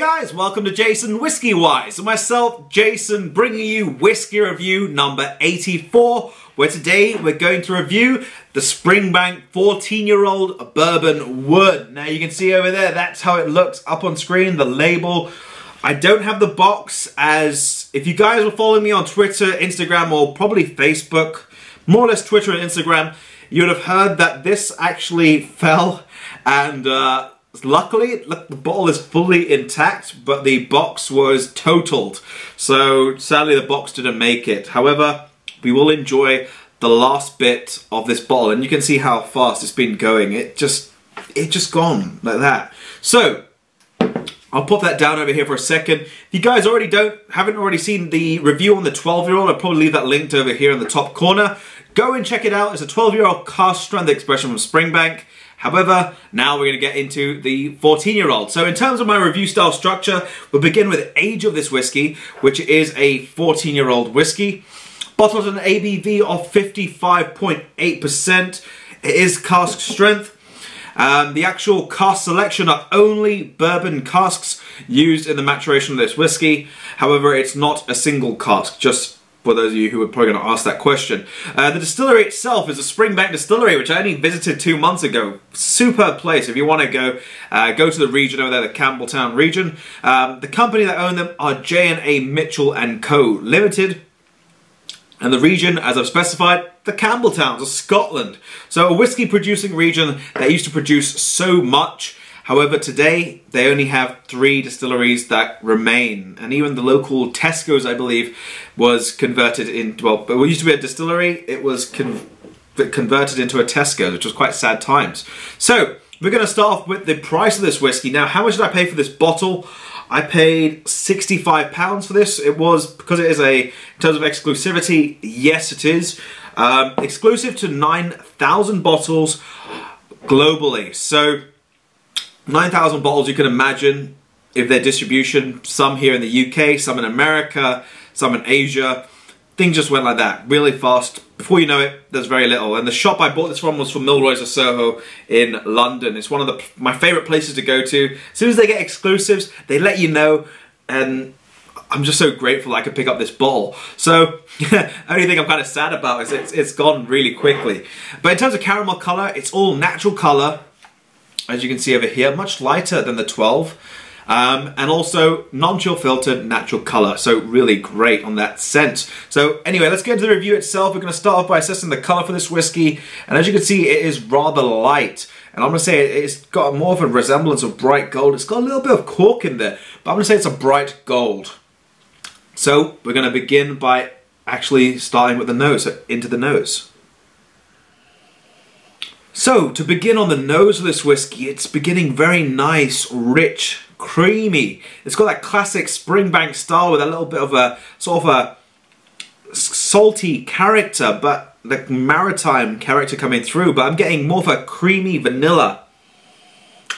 Hey guys, welcome to Jason WhiskyWise, and myself, Jason, bringing you whiskey review number 84, where today we're going to review the Springbank 14-year-old Bourbon Wood. Now you can see over there, that's how it looks up on screen, the label. I don't have the box, as if you guys were following me on Twitter, Instagram, or probably Facebook, more or less Twitter and Instagram, you would have heard that this actually fell and luckily, look, the bottle is fully intact, but the box was totaled. So sadly, the box didn't make it. However, we will enjoy the last bit of this bottle, and you can see how fast it's been going. It just gone like that. So I'll pop that down over here for a second. If you guys already haven't already seen the review on the 12-year-old, I'll probably leave that linked over here in the top corner. Go and check it out. It's a 12-year-old cask strength expression from Springbank. However, now we're going to get into the 14-year-old. So in terms of my review style structure, we'll begin with age of this whiskey, which is a 14-year-old whiskey. Bottled at an ABV of 55.8%. It is cask strength. The actual cask selection are only bourbon casks used in the maturation of this whiskey. However, it's not a single cask, just for those of you who are probably going to ask that question. The distillery itself is a Springbank distillery, which I only visited 2 months ago. Superb place. If you want to go, go to the region over there, the Campbeltown region. The company that own them are J&A Mitchell & Co. Limited. And the region, as I've specified, the Campbeltowns of Scotland. So a whiskey producing region that used to produce so much. However, today, they only have 3 distilleries that remain. And even the local Tesco's, I believe, was converted into, well, it used to be a distillery, it was converted into a Tesco's, which was quite sad times. So, we're going to start off with the price of this whiskey. Now, how much did I pay for this bottle? I paid £65 for this. It was, because it is a, in terms of exclusivity, yes it is. Exclusive to 9,000 bottles globally. So 9,000 bottles, you can imagine, if their distribution, some here in the UK, some in America, some in Asia. Things just went like that, really fast. Before you know it, there's very little. And the shop I bought this from was from Milroy's of Soho in London. It's one of my favourite places to go to. As soon as they get exclusives, they let you know, and I'm just so grateful I could pick up this bottle. So, only thing I'm kind of sad about is it's gone really quickly. But in terms of caramel colour, it's all natural colour, as you can see over here, much lighter than the 12, and also non-chill filtered natural color, so really great on that scent. So anyway, let's get into the review itself. We're going to start off by assessing the color for this whiskey, and as you can see, it is rather light, and I'm going to say it's got more of a resemblance of bright gold. It's got a little bit of cork in there, but I'm going to say it's a bright gold. So we're going to begin by actually starting with the nose, so into the nose. So, to begin on the nose of this whiskey, it's beginning very nice, rich, creamy. It's got that classic Springbank style with a little bit of a, sort of a salty character, but the maritime character coming through, but I'm getting more of a creamy vanilla.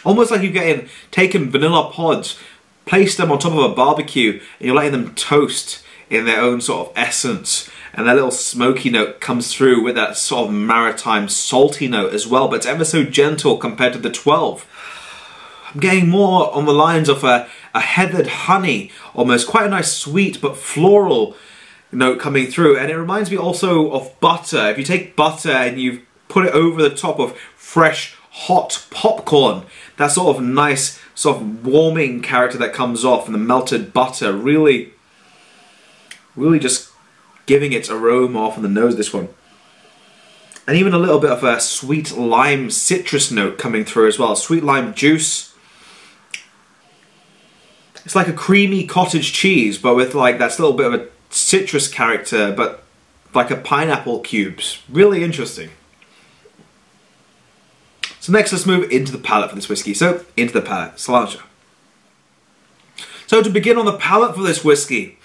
Almost like you're getting, taken vanilla pods, place them on top of a barbecue, and you're letting them toast in their own sort of essence, and that little smoky note comes through with that sort of maritime salty note as well, but it's ever so gentle compared to the 12. I'm getting more on the lines of a heathered honey, almost quite a nice sweet but floral note coming through, and it reminds me also of butter. If you take butter and you put it over the top of fresh hot popcorn, that sort of nice sort of warming character that comes off, and the melted butter really just giving its aroma off on the nose, this one. And even a little bit of a sweet lime citrus note coming through as well. Sweet lime juice. It's like a creamy cottage cheese, but with like that little bit of a citrus character, but like a pineapple cubes. Really interesting. So next, let's move into the palate for this whiskey. So, into the palate, cilantro. So to begin on the palate for this whiskey,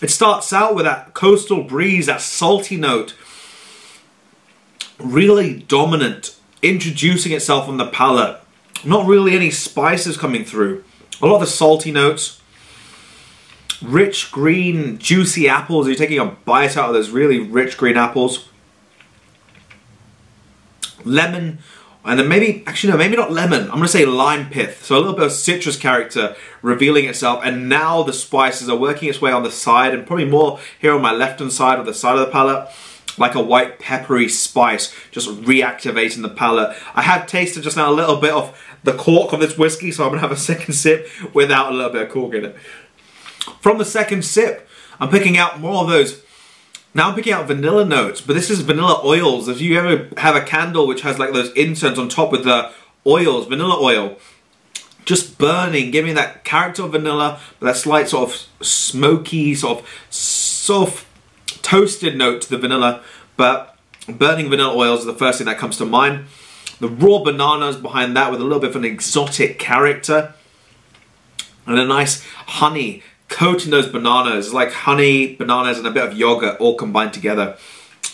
it starts out with that coastal breeze, that salty note, really dominant, introducing itself on the palate. Not really any spices coming through. A lot of the salty notes, rich green, juicy apples. You're taking a bite out of those really rich green apples. Lemon, And then maybe, actually no, maybe not lemon. I'm going to say lime pith. So a little bit of citrus character revealing itself. And now the spices are working its way on the side and probably more here on my left-hand side or the side of the palate. Like a white peppery spice, just reactivating the palate. I have tasted just now a little bit of the cork of this whiskey, so I'm going to have a second sip without a little bit of cork in it. From the second sip, I'm picking out more of those. Now I'm picking out vanilla notes, but this is vanilla oils. If you ever have a candle which has like those incense on top with the oils, vanilla oil, just burning, giving that character of vanilla, but that slight sort of smoky, sort of soft, toasted note to the vanilla, but burning vanilla oils is the first thing that comes to mind. The raw bananas behind that with a little bit of an exotic character and a nice honey coating those bananas, like honey, bananas and a bit of yogurt all combined together.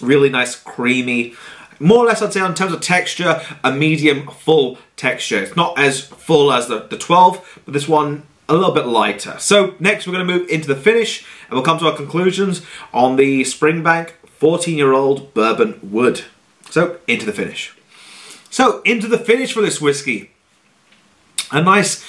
Really nice, creamy, more or less I'd say in terms of texture, a medium full texture. It's not as full as the 12, but this one a little bit lighter. So next we're going to move into the finish and we'll come to our conclusions on the Springbank 14-year-old Bourbon Wood. So into the finish. So into the finish for this whiskey. A nice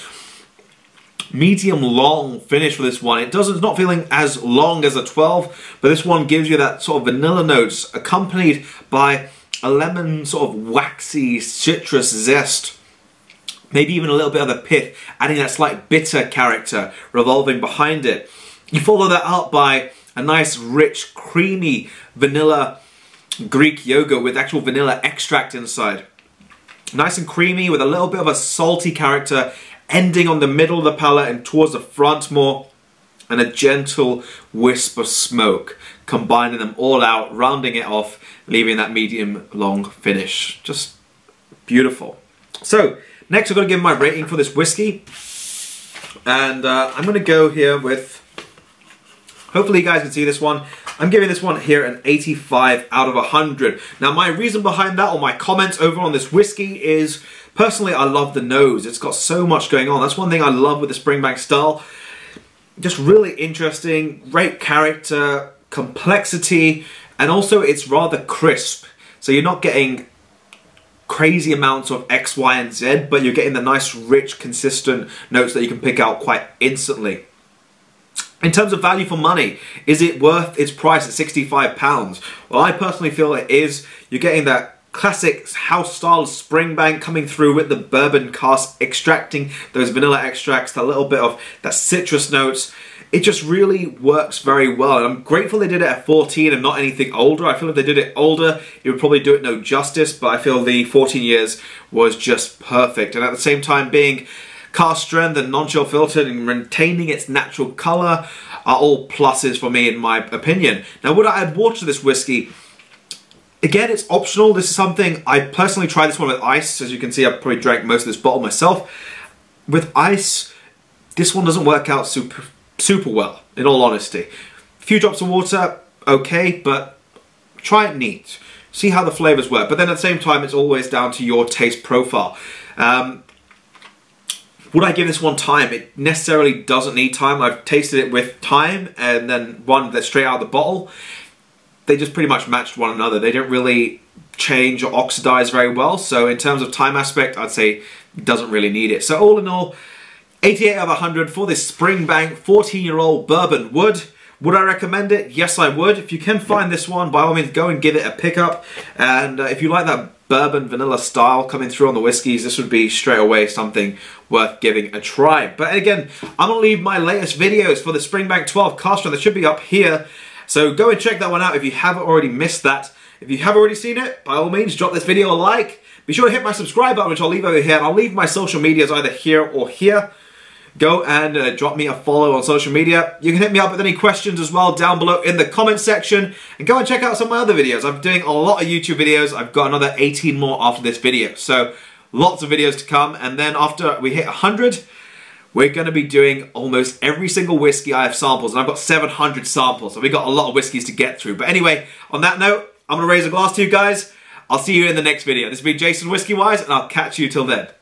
medium long finish for this one. It's not feeling as long as a 12, but this one gives you that sort of vanilla notes accompanied by a lemon sort of waxy citrus zest. Maybe even a little bit of the pith, adding that slight bitter character revolving behind it. You follow that up by a nice, rich, creamy vanilla Greek yogurt with actual vanilla extract inside. Nice and creamy with a little bit of a salty character, ending on the middle of the palate and towards the front more, and a gentle wisp of smoke, combining them all out, rounding it off, leaving that medium long finish. Just beautiful. So, next I'm going to give my rating for this whiskey, and I'm going to go here with, hopefully you guys can see this one, I'm giving this one here an 85 out of 100. Now my reason behind that, or my comments over on this whiskey is, personally I love the nose, it's got so much going on. That's one thing I love with the Springbank style, just really interesting, great character, complexity, and also it's rather crisp, so you're not getting crazy amounts of X, Y, and Z, but you're getting the nice, rich, consistent notes that you can pick out quite instantly. In terms of value for money, is it worth its price at £65? Well, I personally feel it is. You're getting that classic house-style Springbank coming through with the bourbon cask, extracting those vanilla extracts, that little bit of that citrus notes. It just really works very well, and I'm grateful they did it at 14 and not anything older. I feel if they did it older, it would probably do it no justice, but I feel the 14 years was just perfect. And at the same time, being cask strength and non-chill filtered and retaining its natural colour are all pluses for me in my opinion. Now, would I add water to this whiskey? Again, it's optional. This is something I personally tried this one with ice. As you can see, I've probably drank most of this bottle myself. With ice, this one doesn't work out super well, in all honesty. A few drops of water, okay, but try it neat. See how the flavors work. But then at the same time, it's always down to your taste profile. Would I give this one time? It necessarily doesn't need time. I've tasted it with time and then one that's straight out of the bottle. They just pretty much matched one another. They don't really change or oxidize very well. So in terms of time aspect, I'd say it doesn't really need it. So all in all, 88 out of 100 for this Springbank 14-year-old Bourbon Wood. Would I recommend it? Yes, I would. If you can find this one, by all means, go and give it a pickup. And if you like that bourbon vanilla style coming through on the whiskies, this would be straight away something worth giving a try. But again, I'm going to leave my latest videos for the Springbank 12 cask strength that should be up here. So go and check that one out if you haven't already missed that. If you have already seen it, by all means, drop this video a like. Be sure to hit my subscribe button, which I'll leave over here. And I'll leave my social medias either here or here. Go and drop me a follow on social media. You can hit me up with any questions as well down below in the comments section. And go and check out some of my other videos. I'm doing a lot of YouTube videos. I've got another 18 more after this video. So lots of videos to come. And then after we hit 100, we're going to be doing almost every single whiskey I have samples. And I've got 700 samples. So we've got a lot of whiskeys to get through. But anyway, on that note, I'm going to raise a glass to you guys. I'll see you in the next video. This has been Jason WhiskyWise, and I'll catch you till then.